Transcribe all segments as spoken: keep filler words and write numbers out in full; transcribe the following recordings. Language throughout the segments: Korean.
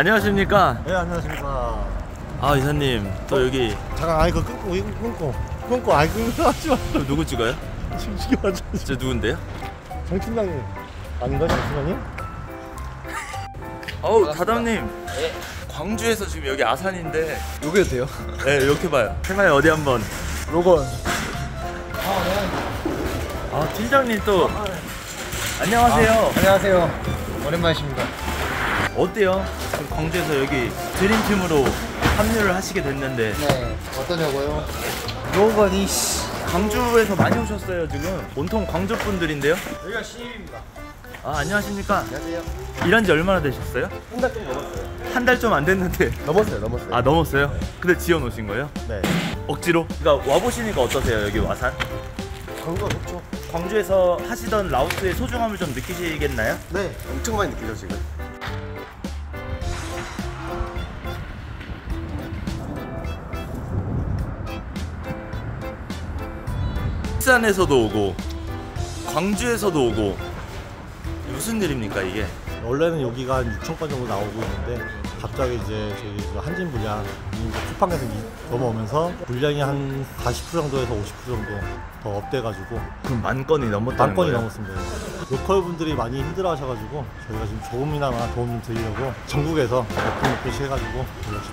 안녕하십니까? 네, 안녕하십니까. 아, 이사님 또 어, 여기 잠깐, 아니 그거 끊고 이거 끊고 끊고 아니 그거 하지 마. 누구 찍어요? 지금 찍어 맞아. 저 누군데요? 정 팀장님 아닌가? 정 팀장님? 어우, 다담님. 네. 광주에서 지금 여기 아산인데 욕해도 돼요? 네, 욕해봐요. 생활 어디 한번. 로건. 아, 네. 아, 팀장님 또. 아, 네. 안녕하세요. 아, 안녕하세요. 오랜만이십니다. 어때요? 지금 광주에서 여기 드림팀으로 합류를 하시게 됐는데. 네. 어떠냐고요? 로건이 씨. 광주에서 많이 오셨어요 지금. 온통 광주 분들인데요. 여기가 신입입니다. 아, 안녕하십니까. 안녕하세요. 일한 지 얼마나 되셨어요? 한 달 좀 넘었어요. 한 달 좀 안 됐는데. 넘었어요, 넘었어요. 아, 넘었어요? 네. 근데 지원 오신 거예요? 네. 억지로? 그러니까 와 보시니까 어떠세요 여기 와산? 광주가 좋죠. 광주에서 하시던 라우스의 소중함을 좀 느끼시겠나요? 네, 엄청 많이 느끼죠 지금. 부산에서도 오고 광주에서도 오고 무슨 일입니까 이게? 원래는 여기가 한 육천 건 정도 나오고 있는데 갑자기 이제 저희 한진 분량이 쿠팡에서 넘어오면서 분량이 한 사십 퍼센트 정도에서 오십 퍼센트 정도 더 업돼가지고 그럼 만 건이 넘었다는 거예요? 만 건이 넘었습니다. 로컬 분들이 많이 힘들어하셔가지고 저희가 지금 조금이나마 도움 좀 드리려고 전국에서 몇분 몇분씩 해가지고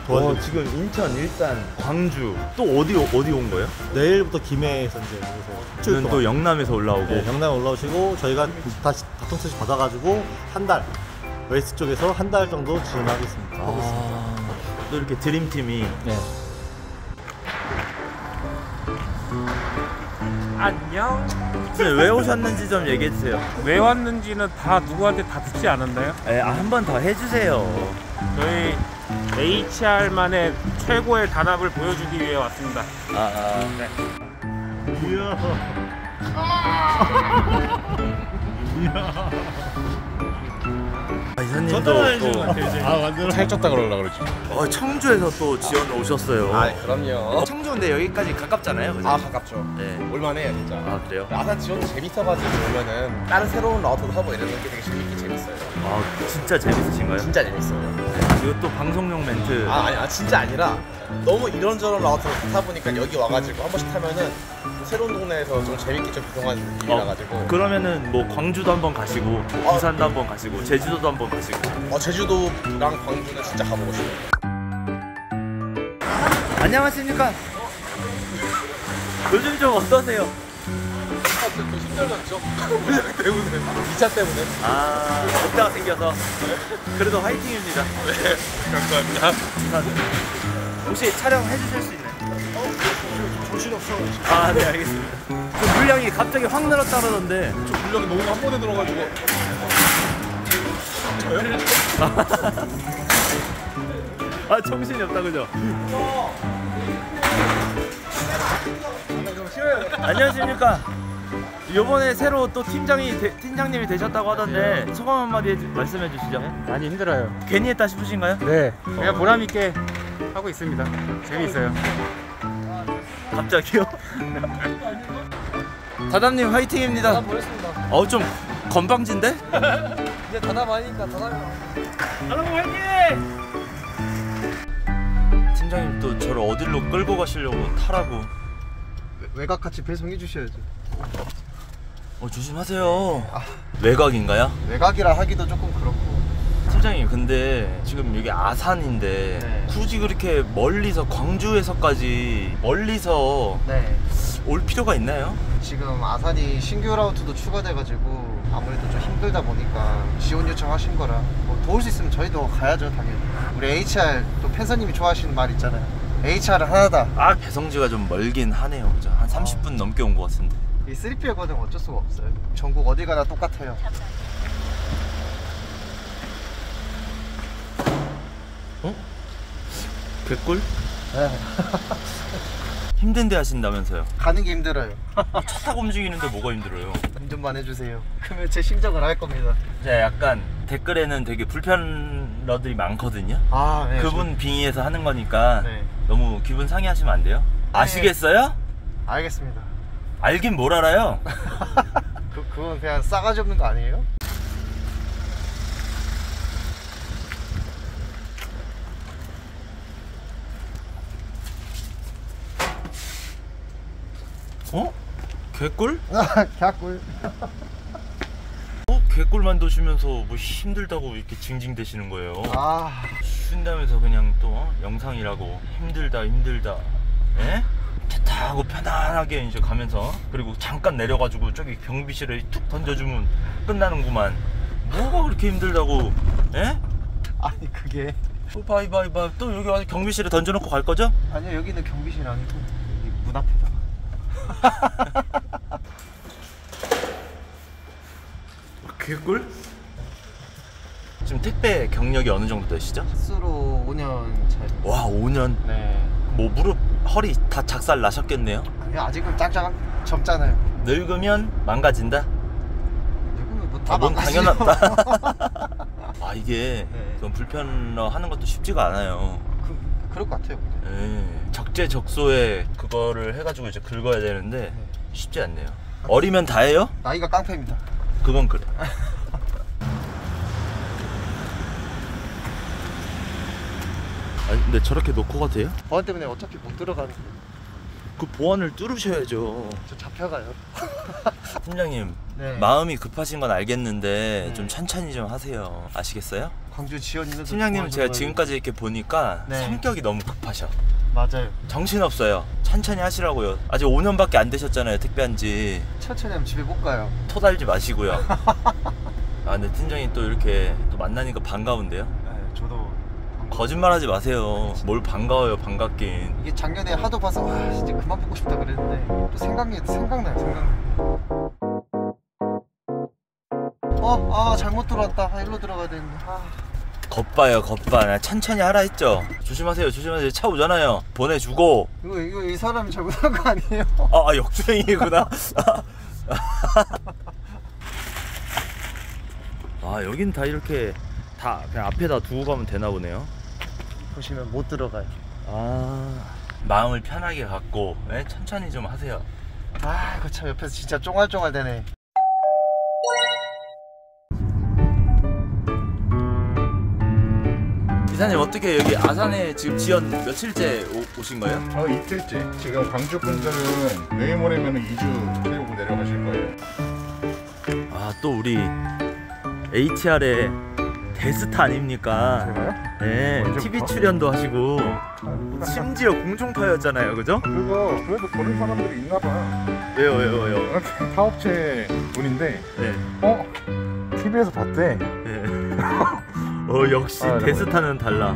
도와드리고. 어, 지금 인천, 일산, 광주 또 어디 어디 온 거예요? 내일부터 김해에서 이제 일주일 동안 또 영남에서 올라오고. 네, 영남 올라오시고 저희가 다시 다통수시 받아가지고 한 달. 웨스트 쪽에서 한 달 정도 지원하겠습니다. 아, 또 이렇게 드림팀이. 네. 안녕. 왜 오셨는지 좀 얘기해주세요. 왜 왔는지는 다 누구한테 다 듣지 않았나요? 네, 아, 한 번 더 해주세요. 저희 에이치알만의 최고의 단합을 보여주기 위해 왔습니다. 아, 아. 네. 이야. 이야. 전달해주는 것 같아요 이제. 아, 완전 살쪘다 그러려고 그러지. 어, 청주에서 또 지원 오셨어요. 아, 그럼요. 청주 근데 여기까지 가깝잖아요. 그치? 아, 가깝죠. 네. 올만해요 진짜. 아, 그래요? 아산 지원도 재밌어가지고 오면은 다른 새로운 라우터도 하고 이런 게 되게 재밌게 재밌어요. 아, 진짜 재밌으신가요? 진짜 재밌어요. 이거 또 방송용 멘트. 아, 아니, 아, 진짜 아니라 너무 이런저런 라우터를 타다 보니까 여기 와가지고 한 번씩 타면은 새로운 동네에서 좀 재밌게 좀 구경한 일이라가지고. 어, 그러면은 뭐 광주도 한번 가시고 부산도 아, 한번 가시고 제주도도 한번 가시고. 어, 제주도랑 광주는 진짜 가보고 싶어요. 안녕하십니까. 어? 요즘 좀 어떠세요? 아, 좀 힘들었죠. 때문에 이 차 때문에. 아, 덥다가 생겨서. 네? 그래도 화이팅입니다. 네, 감사합니다. 혹시 촬영해 주실 수 있나요? 어? 정신없어. 아, 네, 알겠습니다. 그 물량이 갑자기 확 늘었다 그러던데. 저 물량이 너무 한 번에 들어가지고. 저요? 아, 정신이 없다 그죠? 안녕하십니까. 요번에 새로 또 팀장이 되, 팀장님이 되셨다고 하던데 소감 한마디 해주, 말씀해 주시죠. 많이 힘들어요. 괜히 했다 싶으신가요? 네. 그냥 보람 있게 하고 있습니다. 재미있어요. 갑자기요? 다담님 화이팅입니다. 다담 보냈습니다. 어우, 좀 건방진데? 이제 다담 아니니까 다담이. 다담 화이팅! 팀장님 또 저를 어디로 끌고 가시려고 타라고. 외곽 같이 배송해 주셔야죠. 어, 조심하세요. 아. 외곽인가요? 외곽이라 하기도 조금 그렇고. 팀장님 근데 지금 여기 아산인데 네. 굳이 그렇게 멀리서 광주에서까지 멀리서 네. 올 필요가 있나요? 지금 아산이 신규 라우트도 추가돼가지고 아무래도 좀 힘들다 보니까 지원 요청하신 거라 뭐 도울 수 있으면 저희도 가야죠 당연히. 우리 에이치알 또 팬서님이 좋아하시는 말 있잖아요. 에이치알은 하나다. 아, 배송지가 좀 멀긴 하네요. 그죠? 한 삼십 분 어. 넘게 온 것 같은데. 이 쓰리피엘 과정 어쩔 수가 없어요. 전국 어디 가나 똑같아요. 어? 개꿀? 네. 힘든데 하신다면서요? 가는 게 힘들어요. 차 타고 움직이는데 뭐가 힘들어요? 운전만 해주세요. 그러면 제 심정을 알 겁니다. 제가 약간 댓글에는 되게 불편러들이 많거든요. 아, 네, 그분 저... 빙의해서 하는 거니까 네. 너무 기분 상해하시면 안 돼요? 네. 아시겠어요? 알겠습니다. 알긴 뭘 알아요? 그, 그건 그냥 싸가지 없는 거 아니에요? 어? 개꿀? 아, 개꿀. 어? 개꿀만 드시면서 뭐 힘들다고 이렇게 징징대시는 거예요. 아, 쉰다면서 그냥 또 영상이라고 힘들다 힘들다. 예? 좋다 하고 편안하게 이제 가면서, 그리고 잠깐 내려가지고 저기 경비실에 툭 던져주면 끝나는구만. 뭐가 그렇게 힘들다고? 예? 아니 그게 또 바이바이바이 또 여기 와서 경비실에 던져놓고 갈 거죠? 아니요, 여기는 경비실 아니고 여기 문 앞에다가. 개꿀? 지금 택배 경력이 어느 정도 되시죠? 스스로 오 년 차이. 와, 오 년? 네. 뭐 무릎, 허리 다 작살 나셨겠네요? 아니, 아직은 짝짝 젊잖아요. 늙으면 망가진다? 늙으면 뭐 다 망가지죠. 아, 뭔 당연하다. 아, 이게 네. 좀 불편하는 것도 쉽지가 않아요. 그, 그럴 것 같아요. 네. 적재적소에 그거를 해가지고 이제 긁어야 되는데 네. 쉽지 않네요. 깡패. 어리면 다 해요? 나이가 깡패입니다. 그건 그래. 아니 근데 저렇게 놓고 가세요? 보안 때문에 어차피 못 들어가는데. 그 보안을 뚫으셔야죠. 저 잡혀가요. 팀장님 네. 마음이 급하신 건 알겠는데 네. 좀 천천히 좀 하세요. 아시겠어요? 광주 지원이는 팀장님은 제가 지금까지 이렇게 보니까 네. 성격이 너무 급하셔. 맞아요. 정신없어요. 천천히 하시라고요. 아직 오 년밖에 안 되셨잖아요, 택배한지. 천천히 하면 집에 못 가요. 토달지 마시고요. 아 근데 팀장님 또 이렇게 또 만나니까 반가운데요? 네, 저도 거짓말하지 마세요. 뭘 반가워요, 반갑긴. 이게 작년에 하도 봐서 와 진짜 그만 보고 싶다 그랬는데 또 생각이 생각나요, 생각나요. 어, 아 잘못 들어왔다. 아, 일로 들어가야 되는데. 아. 겉봐요, 겉봐. 천천히 하라 했죠. 조심하세요, 조심하세요. 차 오잖아요. 보내주고. 이거 이거 이 사람이 잘못한 거 아니에요? 아, 아 역주행이구나. 아 여긴 다 이렇게 다 그냥 앞에다 두고 가면 되나 보네요. 보시면 못 들어가요. 아 마음을 편하게 갖고 네? 천천히 좀 하세요. 아 이거 참 옆에서 진짜 쫑알쫑알 되네. 기사님 어떻게 여기 아산에 지금 지연 며칠째 오, 오신 거예요? 어 이틀째. 지금 광주 분들은 내일 모레면 이 주 태우고 내려가실 거예요. 아 또 우리 에이치알의 대스타 아닙니까? 제가요? 네. 언제부터? 티비 출연도 하시고 심지어 공중파였잖아요, 그죠? 그거 그래도 보는 사람들이 있나봐. 왜요 왜요 왜요? 사업체 분인데 네. 어? 티비에서 봤대. 네. 어 역시 아, 데스타는 달라.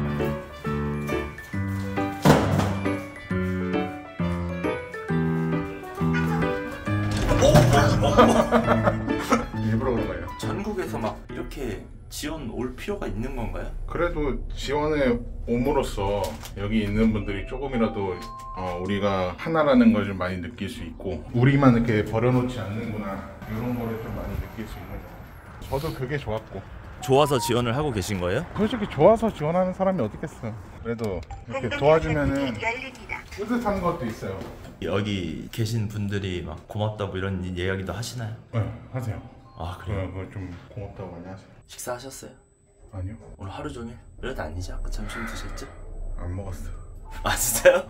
일부러 그런 거예요. 전국에서 막 이렇게 지원 올 필요가 있는 건가요? 그래도 지원에 옴으로써 여기 있는 분들이 조금이라도 어, 우리가 하나라는 걸 좀 많이 느낄 수 있고, 우리만 이렇게 버려놓지 않는구나 이런 거를 좀 많이 느낄 수 있는 거예요. 저도 그게 좋았고. 좋아서 지원을 하고 계신 거예요? 솔직히 좋아서 지원하는 사람이 어딨겠어. 그래도 이렇게 도와주면은 뿌듯한 것도 있어요. 여기 계신 분들이 막 고맙다고 이런 이야기도 하시나요? 네, 하세요. 아 그래요? 네, 좀 고맙다고 많이 하세요. 식사하셨어요? 아니요. 오늘 하루 종일? 이래도 아니지? 아까 점심 드셨죠? 안 먹었어요. 아 진짜요?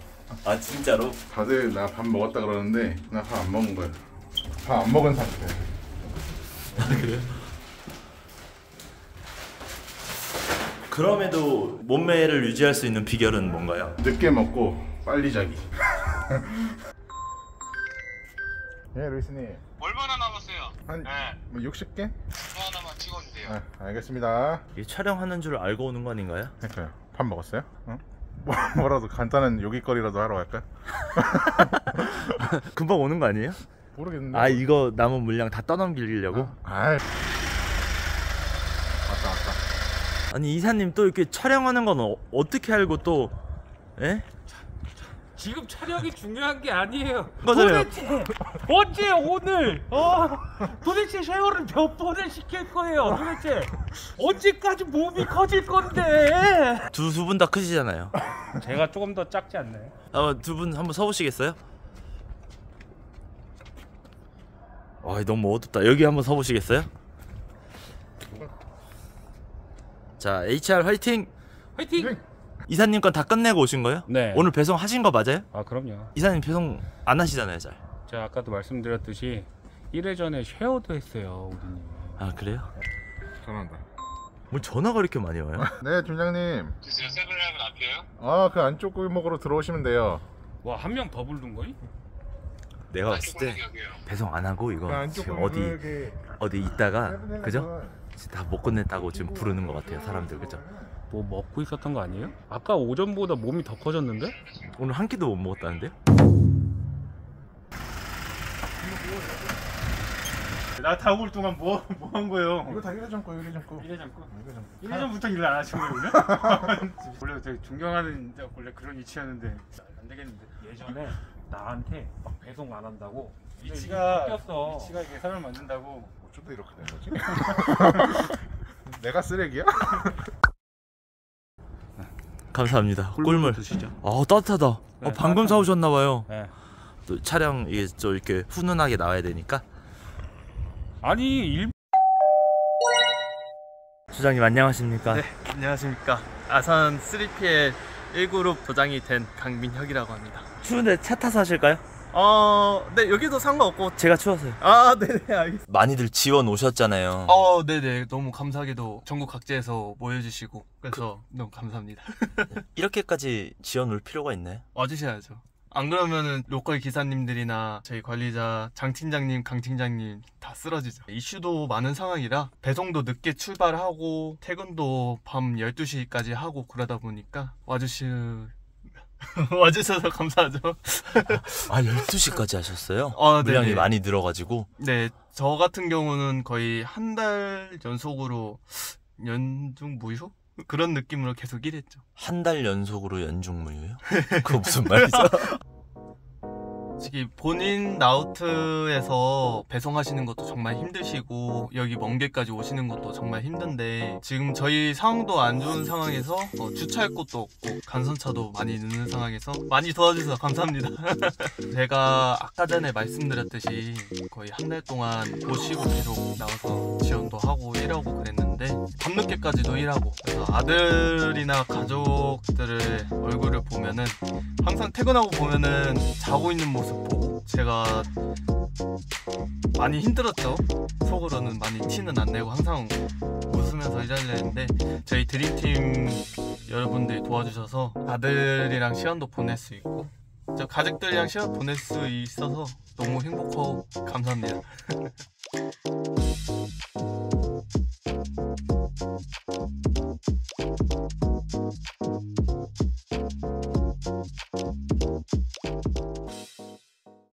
아 진짜로? 다들 나 밥 먹었다 그러는데 나 밥 안 먹은 거예요. 밥 안 먹은 상태. 아 그래요? 그럼에도 몸매를 유지할 수 있는 비결은 뭔가요? 늦게 먹고 빨리 자기. 예, 루이스님. 얼마나 남았어요? 한 네. 뭐 육십 개? 뭐 하나만 찍어도 돼요. 아, 알겠습니다. 이게 촬영하는 줄 알고 오는 거 아닌가요? 그러니까요. 밥 먹었어요? 응? 뭐, 뭐라도 간단한 요깃거리라도 하러 갈까? 금방 오는 거 아니에요? 모르겠는데. 아 이거 남은 물량 다 떠넘기려고? 아. 아이. 왔다 왔다. 아니 이사님 또 이렇게 촬영하는 건 어, 어떻게 알고 또 예? 지금 촬영이 중요한 게 아니에요. 맞아요. 도대체 언제 오늘 어? 도대체 세월은 몇 번을 시킬 거예요? 도대체 언제까지 몸이 커질 건데? 두 분 다 크시잖아요. 제가 조금 더 작지 않나요? 아, 두 분 한번 서보시겠어요? 아 너무 어둡다. 여기 한번 서보시겠어요? 자, 에이치알 화이팅! 화이팅! 이사님 건 다 끝내고 오신 거예요? 네. 오늘 배송 하신 거 맞아요? 아, 그럼요. 이사님 배송 안 하시잖아요, 잘. 제가 아까도 말씀드렸듯이 일 회전에 쉐어도 했어요, 우리님. 아, 그래요? 전화한다. 뭐 전화가 이렇게 많이 와요? 네, 팀장님. 지금 세븐일레븐 앞이에요? 아, 그 안쪽 골목으로 들어오시면 돼요. 와, 한 명 더 부른 거니? 내가 봤을 때 배송 안 하고 이거 그 지금 어디 이렇게... 어디 있다가 그죠? 다 못 건넸다고 지금 부르는 것 같아요, 사람들. 그죠? 뭐 먹고 있었던 거 아니에요? 아까 오전보다 몸이 더 커졌는데? 오늘 한 끼도 못 먹었다는데요? 나 다 올 동안 뭐 뭐 한 거예요? 이거 다 일 회전 거, 일 회전 거. 일 회전 거? 일 회전부터 일을 안 하신 거군요? 원래 되게 존경하는 원래 그런 위치였는데 안 되겠는데. 예전에 나한테 막 배송 안 한다고 위치가 바뀌었어. 위치가 이게 사람 만든다고. 어쩌다 이렇게 된 거지? 내가 쓰레기야? 감사합니다. 꿀물 드시죠. 아, 따뜻하다. 네, 아, 방금 사오셨나 봐요. 네. 또 차량 이게 저 이렇게 훈훈하게 나와야 되니까. 아니 일... 조장님 안녕하십니까? 네, 안녕하십니까. 아산 쓰리 피엘 일 그룹 조장이 된 강민혁이라고 합니다. 추운데 차 타서 하실까요? 어... 네, 여기도 상관없고 제가 추워서요. 아, 네네, 알겠습니다. 많이들 지원 오셨잖아요. 어, 네네, 너무 감사하게도 전국 각지에서 모여주시고 그래서 그... 너무 감사합니다. 이렇게까지 지원 올 필요가 있나요? 와주셔야죠. 안 그러면은 로컬 기사님들이나 저희 관리자 장 팀장님, 강 팀장님 다 쓰러지죠. 이슈도 많은 상황이라 배송도 늦게 출발하고 퇴근도 밤 열두 시까지 하고 그러다 보니까 와주시... 와주셔서 감사하죠. 아, 열두 시까지 하셨어요? 아, 물량이 네네. 많이 늘어가지고? 네, 저 같은 경우는 거의 한 달 연속으로 연중 무휴? 그런 느낌으로 계속 일했죠. 한 달 연속으로 연중무휴요? 그거 무슨 말이죠? 솔직히 본인 아웃에서 배송하시는 것도 정말 힘드시고 여기 먼 길까지 오시는 것도 정말 힘든데 지금 저희 상황도 안 좋은 상황에서 어, 주차할 곳도 없고 간선차도 많이 늦는 상황에서 많이 도와주셔서 감사합니다. 제가 아까 전에 말씀드렸듯이 거의 한 달 동안 모시고 계속 나와서 지원도 하고 일하고 그랬는데 밤늦게까지도 일하고 그래서 아들이나 가족들의 얼굴을 보면은 항상 퇴근하고 보면은 자고 있는 모습 보고 제가 많이 힘들었죠. 속으로는 많이 티는 안 내고 항상 웃으면서 일하려 했는데 저희 드림팀 여러분들이 도와주셔서 아들이랑 시간도 보낼 수 있고 저 가족들이랑 시간 보낼 수 있어서 너무 행복하고 감사합니다.